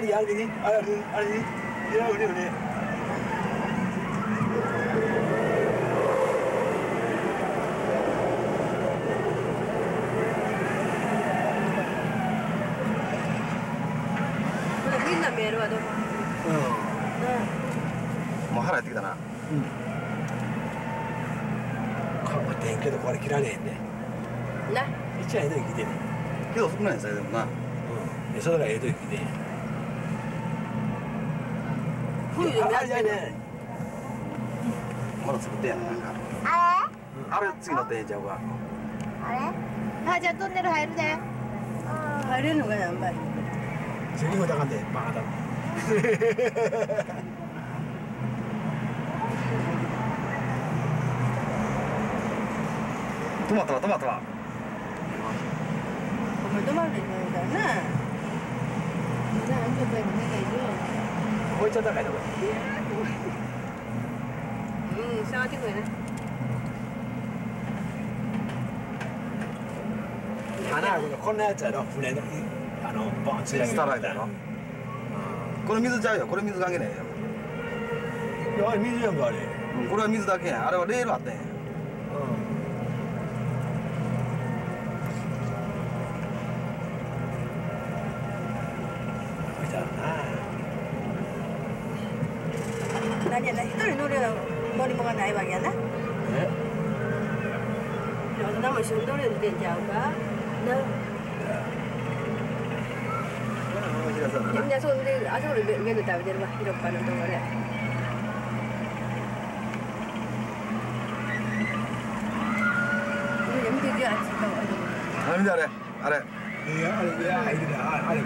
れね。みんな見えるわどこ。もう腹減ってきたな。これも天気でこれ切られへんね。な。一枚で切ってね。けど少ないですよでもな。それがええときで。 まだ作ってやんなんか。あれ次の手ちゃうか。あれ。じゃあトンネル入るで。入れるのかやんばい。次もだかんでバカだ。トマトは。お前トマトじゃないからな。なんとかに願いよ。 こいつは高いとこ。うん、下がってくるね。穴あくのこんなやつやろ、船のボンついて。スターライトやろ。これ水ちゃうよ、これ水関係ないよ。あれ水やんかあれ。これは水だけや。あれはレールあったんや。こいつあるな。 何やな、一人乗るような乗り物がないわけやな。え？大人も一緒に乗るようにしてんちゃうか。な。みんなそうで、あそこでメニュー食べてるわ、広っ端のところで。見ててあれ。あれ。いやあれ。